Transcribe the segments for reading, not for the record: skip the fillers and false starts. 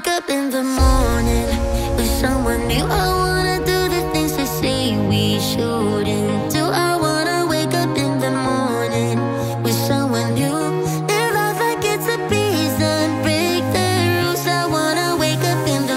wake up in the morning, wish someone knew I wanna do the things they say we shouldn't do. I wanna wake up in the morning, wish someone knew their life like it's a pizza and break the rules. I wanna wake up in the morning.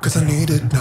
'Cause I need it.